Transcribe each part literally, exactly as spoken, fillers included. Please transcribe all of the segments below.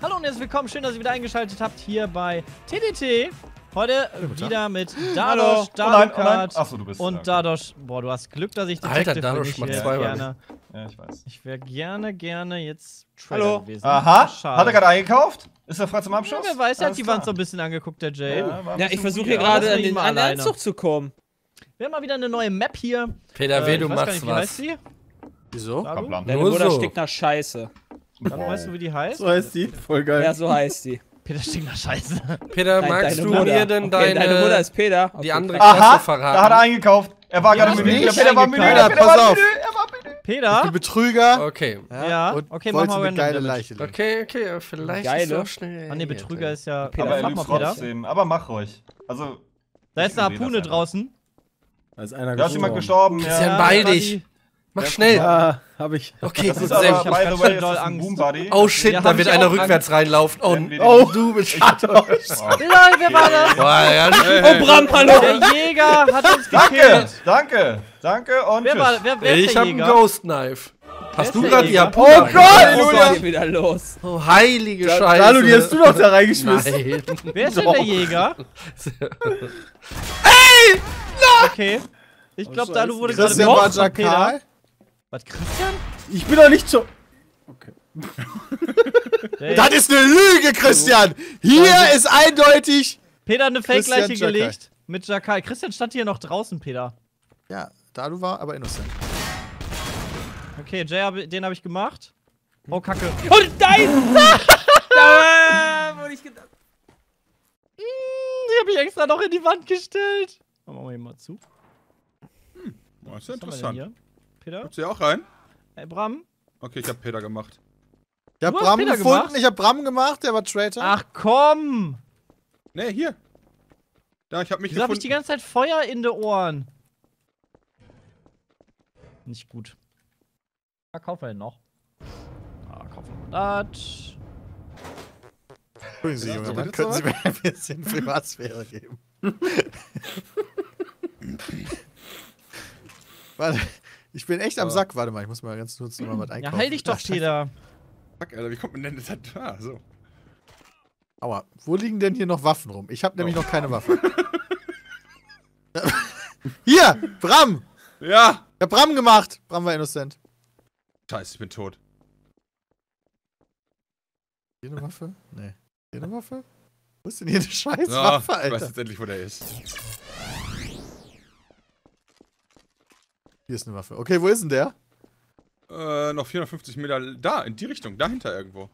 Hallo und herzlich willkommen, schön, dass ihr wieder eingeschaltet habt hier bei T D T. Heute ja, wieder mit Dadosch, Dadosch oh oh so, und Dadosch. Boah, du hast Glück, dass ich das Alter, Dadosch macht zwei gerne. Ja, ich weiß. Ich wäre gerne, gerne jetzt Trailer Hallo. Gewesen. Aha, schade. Hat er gerade eingekauft? Ist er frei zum Abschuss? Ja, wer weiß, er hat die Wand so ein bisschen angeguckt, der Jay. Ja, ja ich versuche hier gerade an den Anzug zu kommen. Wir haben mal wieder eine neue Map hier. Peter, äh, weh, du machst nicht, was. Heißt die? Wieso? Nur so. Stinkt nach Scheiße. Dann wow. Weißt du, wie die heißt? So heißt die. Voll geil. Ja, so heißt die. Peter stinkt nach Scheiße. Peter, Nein, magst du mir denn okay, deine... Deine Mutter ist Peter. Okay. Die andere Klasse Aha, verraten. Da hat er eingekauft. Er war ja, gerade im Menü. Peter, Peter war im Menü. Peter, pass auf. Er war im Menü. Peter? Die Betrüger. Okay. Ja. Und okay, mach mal eine geile Leiche. Okay, okay. Vielleicht geile. Ist so schnell... Ah, ne, Betrüger ist ja... Peter, aber mach mal, Peter. Aber mach ruhig. Also... Da ist eine Harpune draußen. Da ist einer gestorben. Da ist jemand gestorben. Christian, beeil dich. Mach schnell! Ja, hab ich. Okay, das gut, Sepp. Ich hab ganz schön doll Angst. Oh shit, ja, da wird einer rückwärts Angst. Reinlaufen. Oh, oh du bist schade. Lol, wer war das? Boah, ja, oh, Bram, hallo! Der Jäger hat uns gekillt. Danke, danke, danke und wer war, wer, wer ich hab einen Ghost Knife. Hast du gerade die Harpune? Oh Gott! Was ist wieder los? Oh, heilige da, Scheiße. Dalu, die hast du doch da reingeschmissen. Nein. Wer ist denn der Jäger? Ey! Okay. Ich glaub, Dalu wurde gerade gemobbt. Was, Christian? Ich bin doch nicht so... Okay. Das ist eine Lüge, Christian! Hier ist eindeutig... Peter hat eine Fake-Leiche gelegt mit Jakai. Christian stand hier noch draußen, Peter. Ja, Dalu war aber innocent. Okay, Jay, den habe ich gemacht. Oh, Kacke. Und nein! Da wurde ich gedacht. Die habe ich extra noch in die Wand gestellt. Machen wir mal zu. Hm, das ist ja interessant. Peter? Kommst du ja auch rein? Hey, Bram. Okay, ich hab Peter gemacht. Ich hab Bram Peter gefunden, gemacht? Ich hab Bram gemacht, der war Traitor. Ach komm! Ne, hier. Da, ich hab mich Wieso gefunden. Hab ich die ganze Zeit Feuer in den Ohren? Nicht gut. Was kaufen wir denn noch? Ah, kaufen wir das. Entschuldigen Sie, Junge, wann können Sie mir ein bisschen Privatsphäre geben? Warte. Ich bin echt am Sack. Warte mal, ich muss mal ganz kurz nochmal was einkaufen. Ja, halt dich doch, Peter. Fuck, Alter, wie kommt man denn das da? So. Aua, wo liegen denn hier noch Waffen rum? Ich hab nämlich oh. noch keine Waffe. Hier, Bram! Ja! Ich hab Bram gemacht! Bram war innocent. Scheiße, ich bin tot. Hier eine Waffe? Nee. Hier eine Waffe? Wo ist denn hier eine scheiß Waffe, Alter? Ich weiß jetzt endlich, wo der ist. Hier ist eine Waffe. Okay, wo ist denn der? Äh, noch vierhundertfünfzig Meter da, in die Richtung, dahinter irgendwo.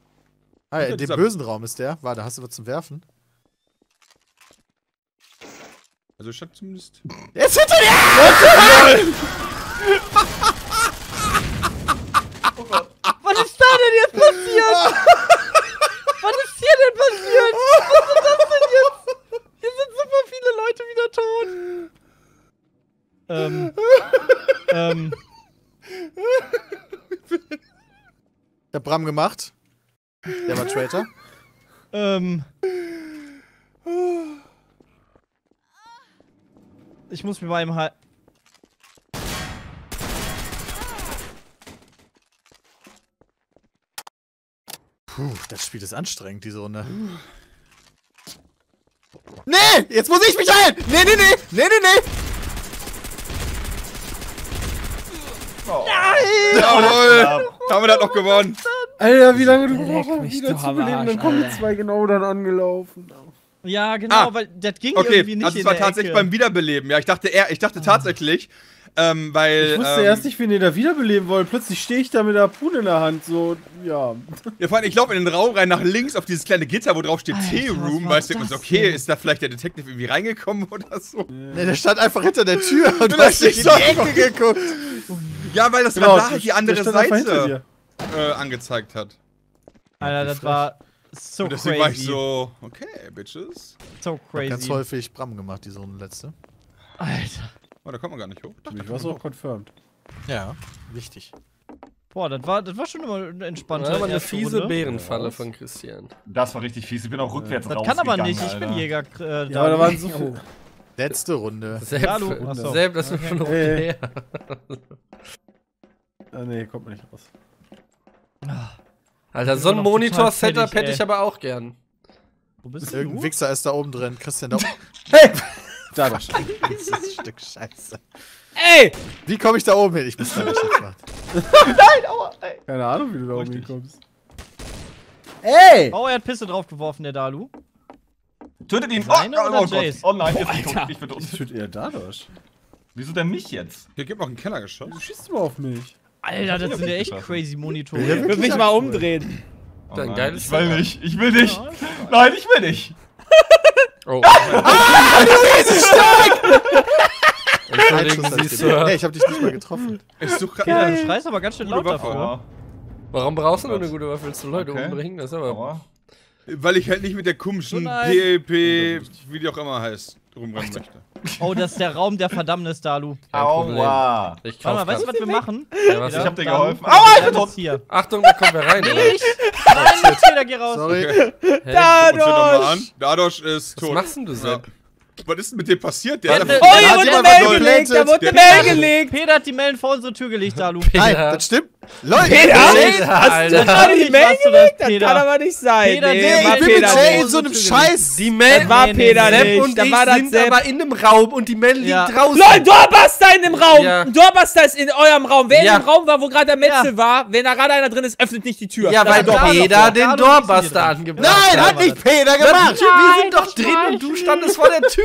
Ah ja, in dem bösen Raum ist der. Warte, hast du was zum Werfen? Also ich hab zumindest... Er ist hinter dir! Oh Gott. Was ist da denn jetzt passiert? Was ist hier denn passiert? Was ist das denn jetzt? Hier sind super viele Leute wieder tot. Ähm... Ähm. Ich hab Bram gemacht. Der war Traitor. Ähm. Ich muss mir bei ihm halt. Puh, das Spiel ist anstrengend, diese Runde. Nee! Jetzt muss ich mich heilen! Nee, nee, nee! Nee, nee, nee! Oh. Nein! Jawohl! Haben wir das noch gewonnen! Alter, wie lange du brauchst, um wieder zu beleben, dann kommen die zwei genau dann angelaufen. Ja, genau, ah, weil das ging okay, irgendwie nicht also in der Ecke. Okay, das war tatsächlich beim Wiederbeleben. Ja, ich dachte, er, ich dachte ah. tatsächlich, ähm, weil... Ich wusste ähm, erst nicht, wen ihr da wiederbeleben wollt. Plötzlich stehe ich da mit der Harpune in der Hand, so, ja. Ja, vor allem, ich laufe in den Raum rein, nach links auf dieses kleine Gitter, wo drauf steht T-Room, weißt du, so, okay, denn? Ist da vielleicht der Detective irgendwie reingekommen oder so? Ne, der stand einfach hinter der Tür und du hast nicht in die Ecke geguckt. Ja, weil das genau, Radar die andere Seite äh, angezeigt hat. Alter, das war so crazy. Deswegen war ich so, okay, Bitches. So crazy. Ganz häufig Bram gemacht, diese Runde letzte. Alter. Oh, da kommt man gar nicht hoch. Ich war so confirmed. Ja, wichtig. Boah, das war, das war schon immer entspannter. Das war eine fiese Runde. Bärenfalle von Christian. Das war richtig fies. Ich bin auch rückwärts rausgegangen. Das kann aber nicht. Alter. Ich bin Jäger. Äh, ja, aber da waren so viele. Letzte Runde. Selbst, Hallo. So. Selbst das okay. ist schon eine Runde her. Ah, nee, kommt man nicht raus. Alter, so ein Monitor-Setup hätte ich aber auch gern. Wo bist du? Irgendein Wichser ist da oben drin. Christian da oben. Hey! Da war schon ein ganzes Stück Scheiße. Ey! Wie komme ich da oben hin? Ich muss da nicht hinfahren. Nein, aua! Ey. Keine Ahnung, wie du da oben hinkommst. Ey! Oh, er hat Pisse draufgeworfen, der Dalu. Tötet ihn! Oh, oh, oh, oh nein, oh, Alter. Ich bin tot. Wieso tötet er Dadosch? Wieso denn mich jetzt? Hier gibt noch einen Kellergeschoss. Wieso schießt du mal auf mich? Alter, das sind ja echt crazy Monitore. Ich will mich mal umdrehen. Oh nein, ich will nicht, ich will nicht. Nein, ich will nicht. Oh. Ah, du Riesenstark! Hey, ich hab dich nicht mal getroffen. Ich such gerade. Du schreist aber ganz schön laut davor. Warum brauchst du nur eine gute Waffe? Willst du Leute umbringen? Das ist aber... Weil ich halt nicht mit der komischen P L P, wie die auch immer heißt, rumrennen möchte. Oh, das ist der Raum der Verdammnis, Dalu. Aua. Ich kann mal, weißt du, was wir machen? Ja, ich hab dir geholfen. Aua, ich bin tot. Hier. Achtung, da kommen wir rein. Nicht! Nein, Max, wieder geh raus. Sorry. Okay. Hey. Dadosch! Dadosch ist tot. Was machst denn du, Sepp? Was ist denn mit dem passiert? Der, der, der, der, der, der, der, der hat jemand gelegt. Der wurde Mail gelegt. Peter hat die Mail vor unsere Tür gelegt, Dalu. Nein, das stimmt. Leute, Peter, hast du gerade die Mail gelegt? Das kann aber nicht sein. Peter, nee, ich bin mit Jay in so einem Scheiß. Die Mail war Peter, ne? Und ich sind aber in einem Raum und die Mail liegt draußen. Leute, ein Doorbuster in dem Raum. Ein Doorbuster ist in eurem Raum. Wer in dem Raum war, wo gerade der Metzel war, wenn da gerade einer drin ist, öffnet nicht die Tür. Ja, weil Peter den Doorbuster angebracht hat. Nein, hat nicht Peter gemacht. Wir sind doch drin und du standest vor der Tür.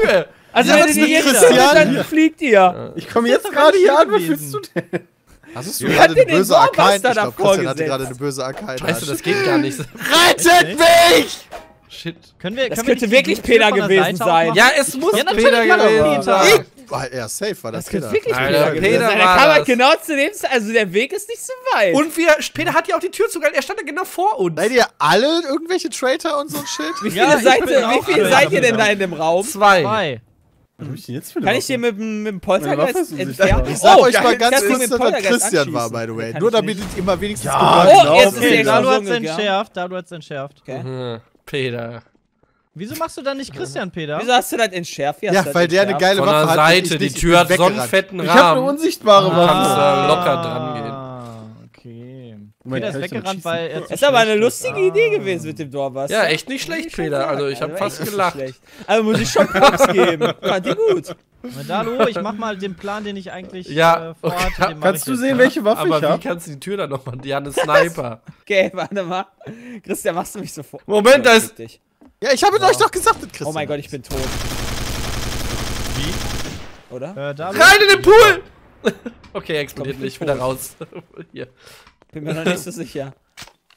Also, ja, wenn ihr jetzt Christian, dann ja. fliegt ihr. Ich komme jetzt gerade hier an, was willst du denn? Hast du gerade eine böse A K? Ich glaube, Christian hatte gerade eine böse A K. Scheiße, das geht gar nicht. Rettet mich! Shit. Können wir, das können könnte wir wirklich Peter gewesen sein. Ja, es muss ja, Peter gewesen sein. Ja, safe war das, das Peter. Wirklich Peter, Peter, Peter war der kam halt genau zu dem, also der Weg ist nicht so weit. Und wir, Peter hat ja auch die Tür zugehalten, er stand ja genau vor uns. Seid ihr alle irgendwelche Traitor und so ein Shit? Wie viele, ja, seid, wie viele seid ihr denn da in dem Raum? Zwei. Zwei. Kann ich dir mit dem Poltergeist entfernen? Ich sag euch mal ganz kurz, dass das Christian war, by the way. Nur damit ihr immer wenigstens gehört. Oh, jetzt ist der Dalu hat's entschärft, Dalu hat's entschärft. Peter. Wieso machst du dann nicht Christian, Peter? Wieso hast du das entschärft? Ja, weil der eine geile Waffe hat. Von der Seite, die Tür hat so einen fetten Rahmen. Ich hab eine unsichtbare Waffe. Kannst da locker dran gehen. Ah, okay. Peter ist weggerannt, weil er. Ist aber eine lustige Idee gewesen mit dem Dorfwasser. Ja, echt nicht schlecht, Peter. Also, ich hab fast gelacht. Also, muss ich schon Props geben. Fand die gut. Dalu, ich mach mal den Plan, den ich eigentlich ja, äh, vorhatte. Okay. Kannst du sehen, welche Waffe ich habe? Aber wie kannst du die Tür dann nochmal? Die hat einen Sniper. Okay, warte mal. Christian, machst du mich sofort. Moment, da ist... Ja, ich habe es euch doch gesagt mit Christian. Oh mein Gott, ich bin tot. Wie? Oder? Äh, Dalu, rein in den Pool! Okay, er explodiert nicht. Ich bin da raus. Hier. Bin mir noch nicht so sicher.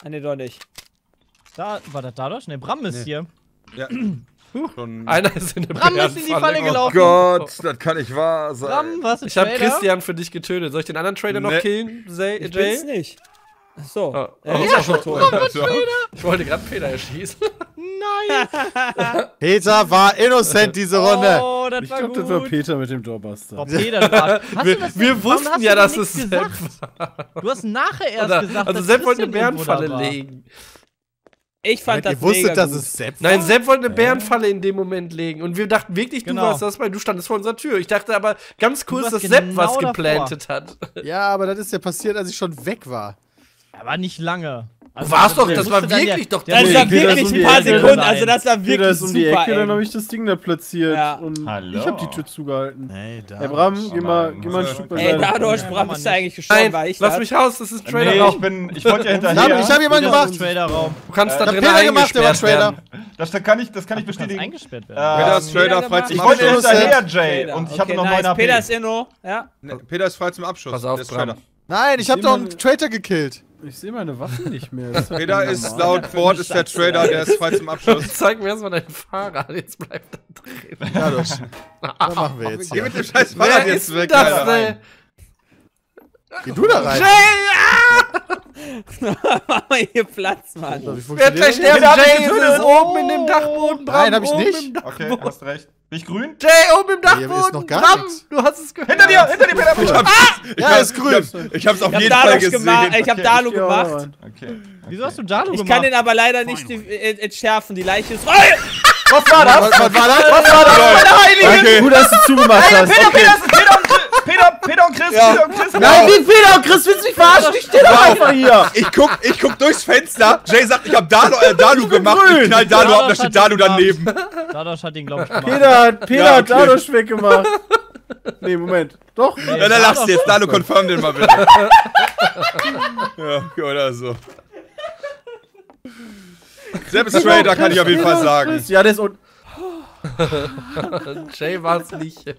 Ah, ne, doch nicht. Da, war das Dadosch? Ne, Bram ist nee. hier. Ja. Schon einer ist in der Bram ist in die Falle gelaufen. Oh Gott, das kann nicht wahr sein. Bram, was ich habe Christian für dich getötet. Soll ich den anderen Trader nee. noch killen? Zay, ich Jay? Will's nicht. Achso. Oh. Oh. Ja, ja, schon tot. Trader. Ich wollte gerade Peter erschießen. Nein. Peter war innocent diese Runde. Oh, das ich war glaub, gut. Ich glaube, das war Peter mit dem Doorbuster. Oh, Peter, wir wir wussten ja, dass es Sepp war. Du hast nachher erst Oder, gesagt, also Sepp wollte eine Bärenfalle legen. Ich fand das mega gut. Ihr wusstet, dass es Sepp war? Nein, Sepp wollte eine Bärenfalle in dem Moment legen. Und wir dachten wirklich, du warst das, weil du standest vor unserer Tür. Ich dachte aber ganz kurz, dass Sepp was geplantet hat. Ja, aber das ist ja passiert, als ich schon weg war. Aber nicht lange. Also du warst doch, das war wirklich doch Das war wirklich ein paar Sekunden, also das war wirklich super eng. Dann hab ich das Ding da platziert und ich hab die Tür zugehalten. Ey, Bram, geh mal ein Stück beiseite. Ey, dadurch, Bram ist ja eigentlich gestorben, weil ich lass mich raus, das ist ein Trailerraum. Nee, ich wollte ja hinterher. Ich hab jemanden gemacht. Du kannst da drin eingesperrt werden. Das kann ich bestätigen. Peter ist Trader, frei zum Abschuss. Ich wollte hinterher, Jay, und ich hab noch neun H P. Peter ist Inno, ja. Peter ist frei zum Abschuss. Pass auf, Bram. Nein, ich hab doch einen Traitor gekillt. Ich sehe meine Waffen nicht mehr. Peter ist laut Wort ist der Trader, der ist frei zum Abschluss. Zeig mir erstmal deinen Fahrrad, jetzt bleibt da drin. Ja, das machen wir jetzt. Geh mit dem scheiß Fahrrad jetzt weg, Alter. Geh du da rein. Mach mal hier Platz, Mann. Wer hat gleich sterben? Jay ist oben in dem Dachboden. Nein, hab ich nicht. Okay, hast recht. Nicht grün? Jay, oben im Dachboden! Hier ist noch gar nichts. Du hast es gehört. Hinter dir! Hinter dir, Peter! Ich hab's, ah! ich ja, hab's ist grün! Ich hab's, ich hab's auf ich jeden Fall gesehen. Okay. Ich hab Dalu gemacht. Okay. Okay. Wieso hast du Dalu gemacht? Ich kann den aber leider nicht entschärfen. Die Leiche ist... Was war das? Was war das? Was war das? Gut, dass du zugemacht hast. Peter, Peter, Peter! Peter, Peter und Chris, ja. Peter und Chris. Nein, wie Peter und Chris, willst du mich verarschen? Ich stehe doch einfach hier. Ich guck, ich guck durchs Fenster. Jay sagt, ich hab Dalu, äh, Dalu gemacht. Ich knall Dalu ab, da steht Dalu daneben. Dadosch hat ihn, glaube ich, gemacht. Peter hat, Peter ja, okay. hat Dadosch weggemacht. Nee, Moment. Doch. Nee, dann lachst du jetzt. Dalu, confirm den mal bitte. Ja, okay, oder so. Selbst Trader kann ich auf jeden Fall sagen. Ja, der ist unten. Jay war's nicht. Jay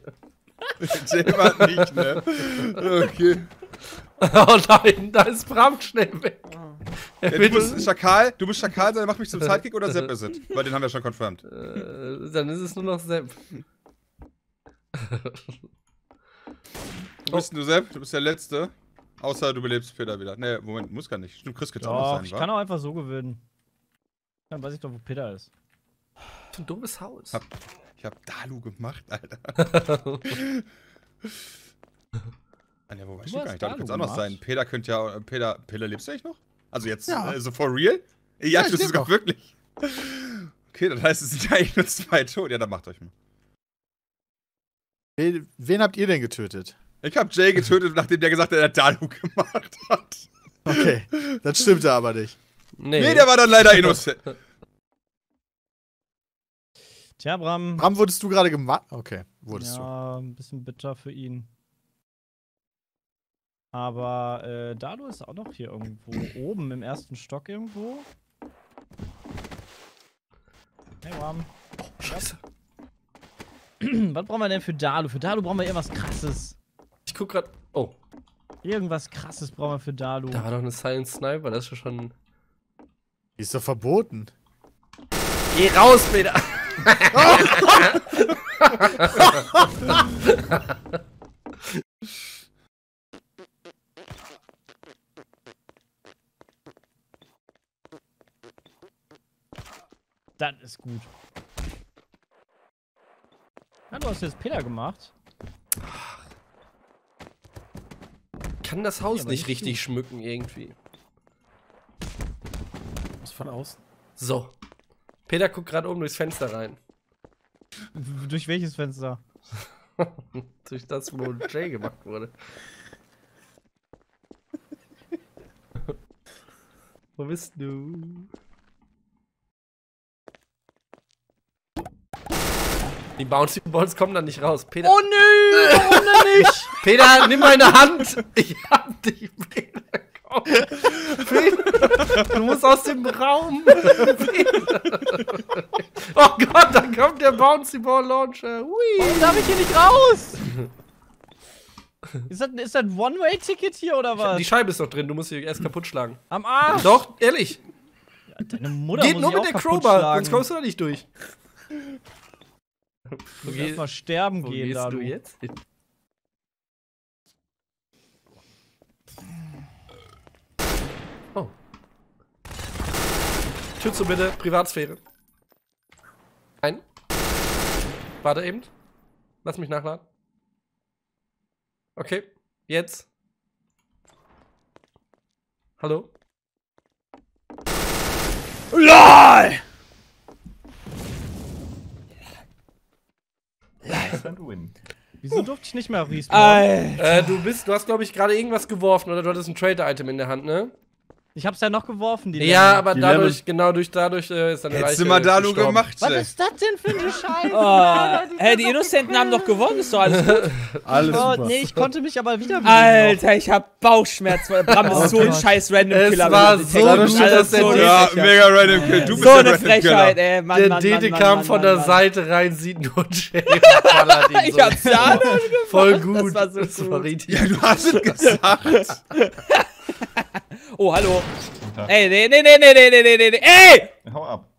war's nicht, ne? Okay. Oh nein, da ist Bram schnell weg. Ja, du bist Schakal, du bist Schakal, dann mach mich zum Sidekick oder Sepp ist es? Weil den haben wir schon confirmed. Äh, dann ist es nur noch Sepp. Du bist nur Sepp, du bist der Letzte. Außer du belebst Peter wieder. Ne, Moment, muss gar nicht. Stimmt, Chris kann auch sein, wa? Ich kann auch einfach so gewinnen. Dann weiß ich doch, wo Peter ist. Ein dummes Haus. Hab, ich hab Dalu gemacht, Alter. Ja, wobei ich gar nicht. Dalu könnte es anders sein. Peter könnte ja. Peter, Peter lebst du eigentlich noch? Also jetzt, ja. Also for real? Ja, ja, ich wüsste es doch wirklich. Okay, dann heißt es sind ja eigentlich nur zwei tot. Ja, dann macht euch mal. Wen, wen habt ihr denn getötet? Ich hab Jay getötet, nachdem der gesagt hat, er hat Dalu gemacht hat. Okay, das stimmte aber nicht. Nee. Nee, der war dann leider innocent. Tja, Bram. Bram, wurdest du gerade gemacht? Okay, wurdest ja, du. Ja, ein bisschen bitter für ihn. Aber äh, Dalu ist auch noch hier irgendwo. Oben im ersten Stock irgendwo. Hey, Bram. Oh, scheiße. Was brauchen wir denn für Dalu? Für Dalu brauchen wir irgendwas Krasses. Ich guck grad. Oh. Irgendwas Krasses brauchen wir für Dalu. Da war doch eine Silent Sniper, das ist ja schon. Die ist doch verboten. Geh raus, Peter! Das ist gut. Ja, du hast jetzt Peter gemacht. Ich kann das Haus ja, nicht richtig gut. schmücken irgendwie. Was von außen? So. Peter guckt gerade oben durchs Fenster rein. Durch welches Fenster? Durch das, wo Jay gemacht wurde. Wo bist du? Die Bouncy Balls kommen dann nicht raus. Peter. Oh nö! Warum nicht? Peter, nimm meine Hand! Ich hab dich, Peter. Komm. Peter, du musst aus dem Raum. Peter. Oh Gott, da kommt der Bouncy Ball Launcher. Hui. Warum darf ich hier nicht raus? Ist das, ist das ein One-Way-Ticket hier oder was? Die Scheibe ist doch drin, du musst sie erst kaputt schlagen. Am Arsch! Doch, ehrlich. Ja, deine Mutter geht muss nur ich mit auch der Crowbar, sonst kommst du da nicht durch. Du musst erstmal sterben gehen, Dalu. Wo gehst du jetzt? Oh. Tür zu bitte, Privatsphäre. Nein. Warte eben. Lass mich nachladen. Okay, jetzt. Hallo? LOL! Wieso durfte ich nicht mehr respawnen? Äh, du bist, du hast glaube ich gerade irgendwas geworfen oder du hattest ein Trader-Item in der Hand, ne? Ich hab's ja noch geworfen, die Ja, aber die dadurch, Lämmen. genau durch dadurch äh, ist dann Leiche immer Dalu gestorben. gemacht. Was ey. ist das denn für eine Scheiße? Oh. Hä, hey, die Innocenten haben doch gewonnen, ist doch alles gut. Alles oh, super. Nee, ich konnte mich aber wieder Alter, noch. ich hab Bauchschmerzen, weil Bram ist so ein scheiß Random Killer. Es war so gut, dass der D T Ja, mega Random Kill. Du bist so eine Frechheit, ey. Mann, der D T kam von der Seite rein, sieht nur Jay. Ich hab's ja voll gut. Das war richtig. Ja, du hast es gesagt. Oh, hallo. Ey, nee, nee, nee, nee, nee, nee, nee, nee, ey! Hau ab.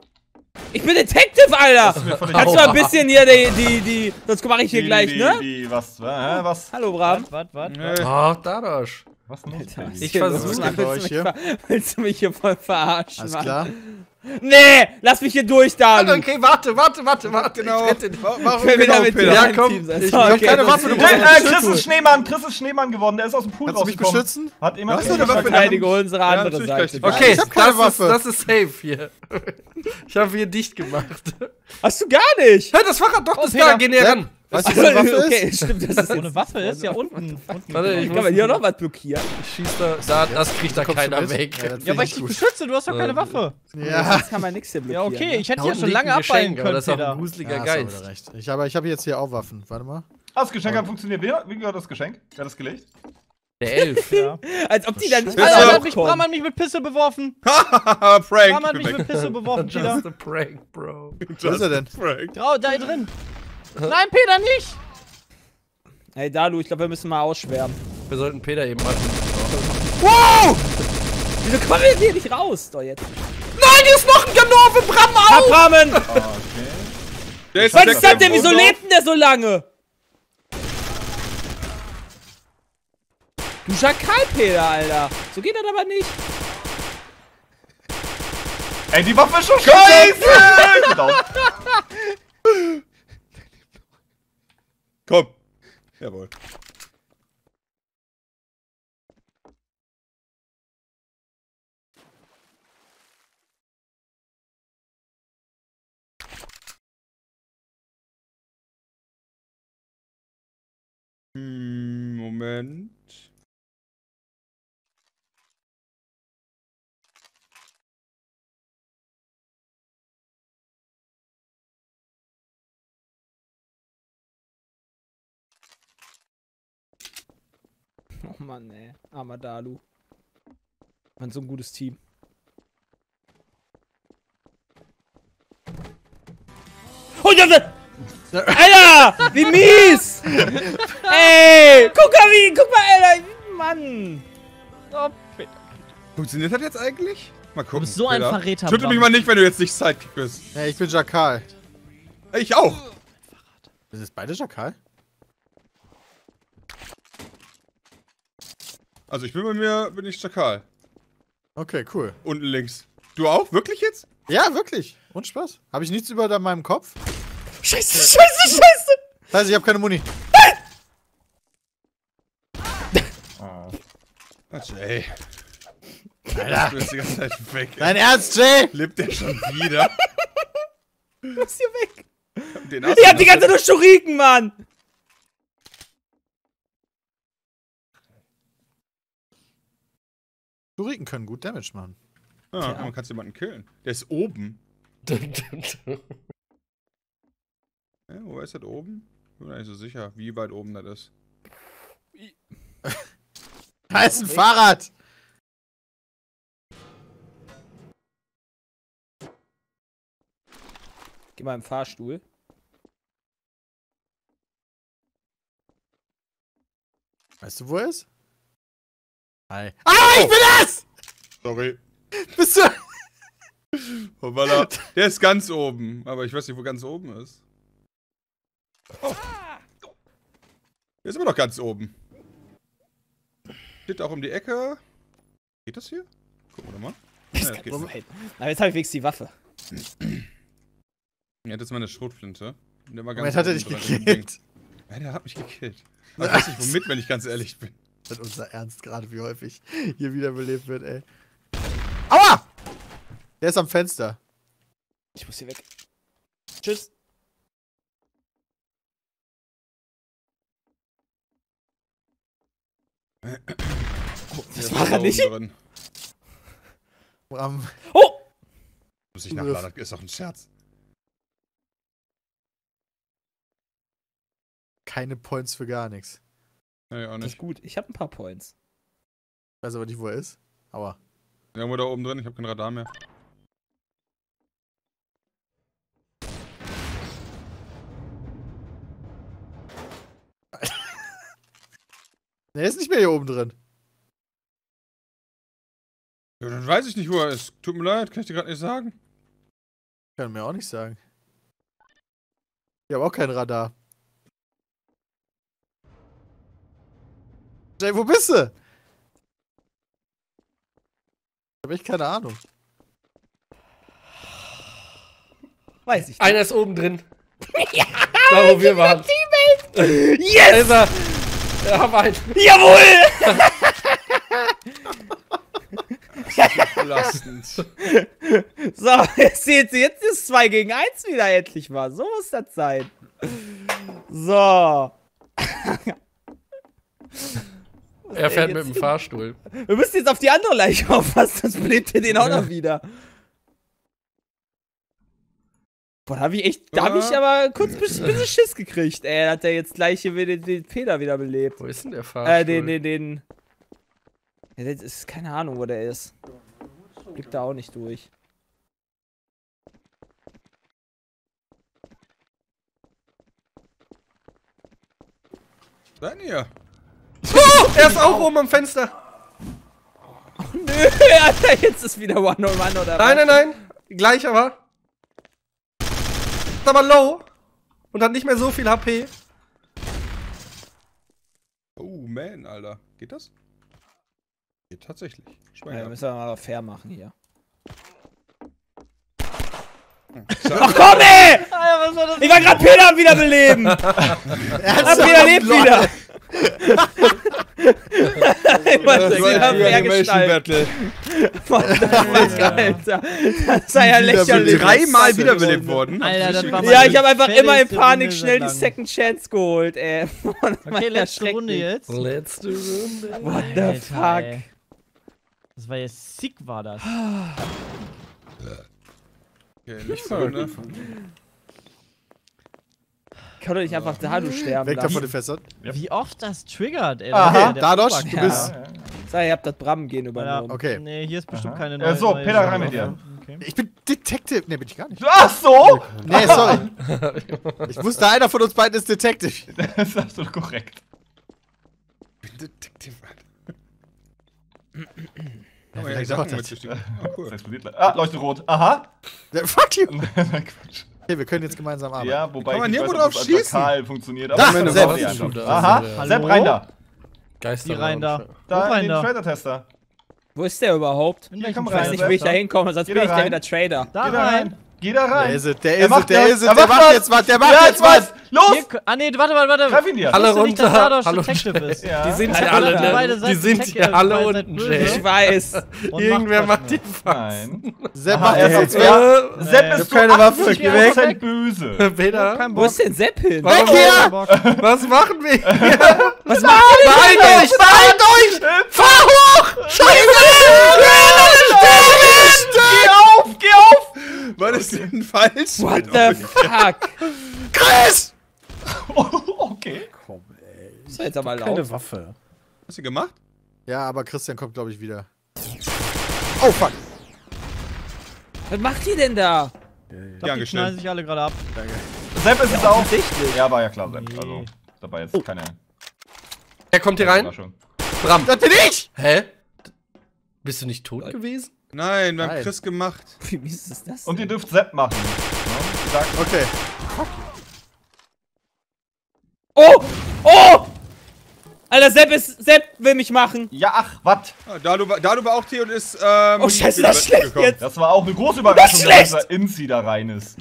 Ich bin Detective, Alter! Kannst du mal ein bisschen hier die, die, die, sonst mach ich hier die, gleich, die, ne? Die, die, was, äh, was? Hallo, Bram. Was, was, was? Ach, Dadosch. Was denn los? Alter, ich versuche euch hier. Willst du mich hier voll verarschen, Alles Mann? klar. Nee, lass mich hier durch, Dalu. Okay, warte, warte, warte, warte. Genau. Ich will wieder mit dir ja, komm. Ich hab okay. keine Waffe, du hey, äh, Chris ist Schneemann, Chris ist Schneemann geworden, der ist aus dem Pool rausgekommen. Kannst du mich beschützen? Hat immer eine Waffe. Verteidige unsere andere ja, Seite. Okay, ich hab keine das, Waffe. Ist, das ist safe hier. Ich habe hier dicht gemacht. Hast du gar nicht? Hör, das Fahrrad doch, das da, geh näher ran. Was ist eine Waffe? Okay, ist? Stimmt, dass es so eine Waffe ist. Ja, unten. unten. Warte, ich kann mal hier noch was blockieren. Ich schieß da. da das kriegt da keiner weg. Ja, ja, aber ich dich beschütze, du hast doch keine Waffe. Ja. Das kann man nichts hier blockieren. Ja, okay, ich hätte hier schon lange abweilen können. Das ist auch ein gruseliger Geist. Ich habe jetzt hier auch Waffen. Warte mal. Ah, das Geschenk hat funktioniert. Wie gehört das Geschenk? Wer hat das gelegt? Der Elf. Ja. Als ob die dann nicht. Alter, hat mich, Bram hat mich mit Pisse beworfen. Hahaha, Prank. Bram hat mich mit Pisse beworfen, Peter. Just a prank, bro. Just Was ist er denn? Prank. Oh, da drin. Nein, Peter, nicht! Hey, Dalu, ich glaube, wir müssen mal ausschwärmen. Wir sollten Peter eben machen. Wow! Wieso kommen wir hier nicht raus? Doch, jetzt. Nein, hier ist noch ein Ganove, Bram auf! Brammen! Oh, okay. Was sagt der? Wieso lebt denn der so lange? Du Schakalpeter, Alter! So geht das aber nicht! Ey, die Waffe ist schon scheiße! Komm! Jawohl. Hm, Moment. Oh Mann, ey. Armer Dalu. Man, so ein gutes Team. Oh, ja, Alter! Wie mies! Ey! Guck mal, wie, guck mal, Alter! Mann! Oh, Peter. Funktioniert das jetzt eigentlich? Mal gucken. Du bist so Peter. Ein Verräter. Schüttel mich mal nicht, wenn du jetzt nicht Sidekick bist. Hey, ich bin Jackal. Ich auch! Das ist beide Jackal? Also ich bin bei mir, bin ich Schakal. Okay, cool. Unten links. Du auch? Wirklich jetzt? Ja, wirklich. Und Spaß. Habe ich nichts über da meinem Kopf? Scheiße, scheiße, scheiße! Das heißt, ich habe keine Muni. Oh. Jay. Alter. Du bist die ganze Zeit weg. Dein Ernst, Jay? Lebt der schon wieder? Du bist hier weg. Den ich hab die ganze Zeit nur Schuriken, Mann! Schuriken können gut Damage machen. Ah, ja, man kann jemanden killen. Der ist oben. Ja, wo ist das oben? Ich bin mir nicht so sicher, wie weit oben das ist. Da ist ein Fahrrad! Geh mal im Fahrstuhl. Weißt du, wo er ist? Hi. Ah, oh. Ich bin das! Sorry. Bist du... Oh, voilà. Der ist ganz oben, aber ich weiß nicht, wo ganz oben ist. Oh. Der ist immer noch ganz oben. Steht auch um die Ecke. Geht das hier? Gucken wir doch mal. Das ja, das geht nicht. Aber jetzt habe ich wenigstens die Waffe. Ja, das ist meine Schrotflinte. Der war ganz Moment, hat er dich gekillt? Ja, der hat mich gekillt. Aber ich weiß nicht, womit, wenn ich ganz ehrlich bin. Das ist unser Ernst gerade, wie häufig hier wiederbelebt wird, ey. Aua! Der ist am Fenster. Ich muss hier weg. Tschüss. Oh, das war er nicht. Bram. Oh! Muss ich nachladen, ist doch ein Scherz. Keine Points für gar nichts. Nee, auch nicht. Das ist gut. Ich habe ein paar Points. Ich weiß aber nicht, wo er ist. Aua. Irgendwo da oben drin. Ich habe kein Radar mehr. Er ist nicht mehr hier oben drin. Ja, dann weiß ich nicht, wo er ist. Tut mir leid. Kann ich dir gerade nicht sagen. Ich kann mir auch nicht sagen. Ich habe auch kein Radar. Jay, wo bist du? Ich hab echt keine Ahnung. Weiß ich nicht. Einer ist oben drin. Ja, da, wo wir waren. Yes! Da ist er. Hab einen. Jawohl! Das ist belastend. So, jetzt, jetzt ist es zwei gegen eins wieder endlich mal. So muss das sein. So. Er fährt mit dem Fahrstuhl. Wir müssen jetzt auf die andere Leiche aufpassen, sonst belebt ihr den auch noch wieder. Boah, da hab ich echt, da hab ich aber kurz ein bisschen Schiss gekriegt. Ey, hat der jetzt gleich hier den, den Peter wieder belebt. Wo ist denn der Fahrstuhl? Äh, den, den, den. Ja, das ist keine Ahnung, wo der ist. Blickt da auch nicht durch. Daniel. Oh, er ist auch oben am Fenster. Oh, nö, Alter, jetzt ist wieder one on one oder was? Nein, nein, nein. Gleich aber. Ist aber low. Und hat nicht mehr so viel H P. Oh, man, Alter. Geht das? Geht tatsächlich. Schwein. Ja, müssen wir mal fair machen hier. Ach komm, ey! Alter, was war das? Ich war gerade Peter am Wiederbeleben! Ach, Peter lebt wieder! Das war ja ein Animation-Battle. Alter, das sei ja lächerlich. Dreimal wiederbelebt worden. Alter, das war ja, ich habe einfach immer in Panik schnell die Second Chance geholt, ey. Okay, letzte Runde jetzt. Letzte Runde. What the fuck? Das war ja sick, war das. Okay, nicht so, ne? Ich kann doch nicht einfach Dadosch sterben. Weg davon, den Fässern. Wie oft das triggert, ey. Aha, okay, Dadosch, du bist. Ja. Sag, ihr habt das Bram gehen übernommen. Ja, okay. Nee, hier ist bestimmt aha. keine neue. Ja, so, Peter, rein mit dir. Okay. Ich bin Detective. Nee, bin ich gar nicht. Ach so? Nee, sorry. Ich wusste, einer von uns beiden ist Detective. Das ist absolut korrekt. Ich bin Detective, Mann. Oh, ja, ich sag mal, ah, leuchtet rot. Aha. Fuck you. Quatsch. Okay, wir können jetzt gemeinsam arbeiten. Ja, wobei kann man hier gut drauf schießen. Funktioniert, aber das ist Sepp. Aha, Sepp rein da. Geister rein da. Da rein da. Trader-Tester. Wo ist der überhaupt? Ich weiß nicht, wie ich da hinkomme, sonst bin ich da wieder Trader. Da rein. Geh da rein. Der ist es, der ist es, der ist es. Der macht jetzt was, der macht jetzt was. Los! Ah ne, warte, warte, warte. Treff ihn dir. Alle runter. Hallo, die sind ja alle, die sind ja alle unten, Jay. Ich weiß. Irgendwer macht den Fein. Sepp macht das jetzt wer? Sepp ist keine Waffe gewechselt. Böse. Peter? Wo ist denn Sepp hin? Weg hier! Was machen wir hier? Was machen wir? Beeilt euch! Beeilt euch! Fahr hoch! Scheiße! Geh auf! Geh auf! War das denn falsch? What the fuck? Chris! Okay. Komm, ey. Ist jetzt aber laut. Keine Waffe. Hast du gemacht? Ja, aber Christian kommt, glaube ich, wieder. Oh, fuck. Was macht die denn da? Ja, ja. Ich glaub, die schneiden sich alle gerade ab. Danke. Sepp ist es auch. Ja, war ja klar, Sepp. Nee. Also, dabei jetzt oh. keine... Er kommt hier rein. Bram. Das bin ich! Hä? Bist du nicht tot gewesen? Nein, wir haben Chris gemacht. Wie mies ist das denn? Und ihr dürft Sepp machen. Ja, okay. Oh! Oh! Alter, Sepp ist. Sepp will mich machen. Ja, ach, wat? Dalu war auch hier und ist. Ähm, oh, scheiße, das ist schlecht jetzt. Das war auch eine große Überraschung, dass da Inzi da rein ist.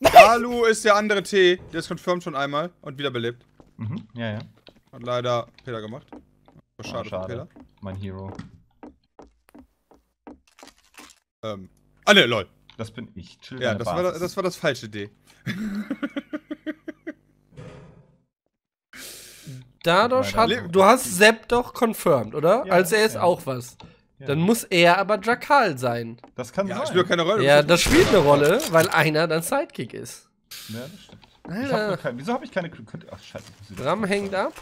Nein. Dalu ist der andere T. Der ist confirmed schon einmal und wiederbelebt. Mhm, ja, ja. Hat leider Fehler gemacht. War schade, oh, schade. Fehler. Mein Hero. Ähm. Ah, ne, lol. Das bin ich. Chill ja, das war das, das war das falsche D. Dadosch hat. Du hast Sepp doch confirmed, oder? Ja, also er ist ja. auch was. Ja. Dann muss er aber Drakal sein. Das kann ja, sein. Spielt keine Rolle. Ja, das spielt eine Rolle, weil einer dann Sidekick ist. Ja, das stimmt. Ich hab nur kein, wieso habe ich keine. Ach, scheiße. Bram hängt ab.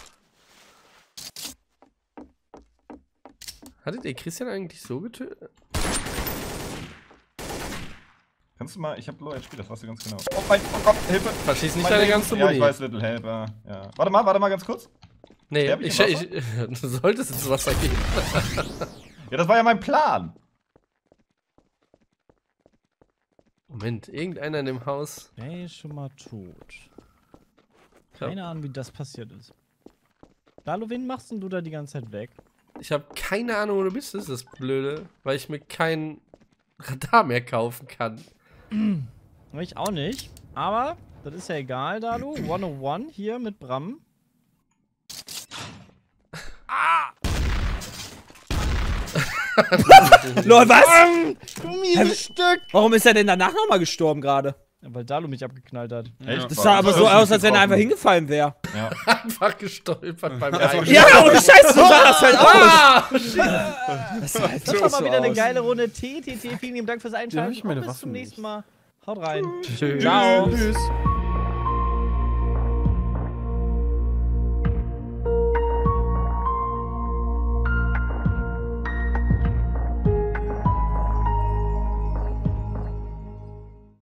Hattet ihr Christian eigentlich so getötet? Kannst du mal, ich hab Low H P, das weißt du ganz genau. Oh mein Gott, Hilfe! Verschieß nicht deine ganze Muni. Ja, ich weiß, Little Helper. Ja. Warte mal, warte mal ganz kurz. Nee, ich, ich, ich, du solltest ins Wasser gehen. Ja, das war ja mein Plan. Moment, irgendeiner in dem Haus. Ey, schon mal tot. Keine ja. Ahnung, wie das passiert ist. Dalu, wen machst denn du da die ganze Zeit weg? Ich hab keine Ahnung, wo du bist, das ist das Blöde. Weil ich mir kein Radar mehr kaufen kann. Ich auch nicht, aber das ist ja egal, Dalu. one oh one hier mit Bram. Ah! Lol, was? Du mieses Stück! Warum ist er denn danach nochmal gestorben gerade? Weil Dalu mich abgeknallt hat. Echt? Das sah aber so aus, als wenn er einfach hingefallen wäre. Ja. Einfach gestolpert beim Eigen. Ja, ohne Scheiße, so sah das halt aus. Das war halt schon mal wieder eine geile Runde. T T T, vielen lieben Dank fürs Einschalten. Bis zum nächsten Mal. Haut rein. Tschüss. Ciao. Tschüss.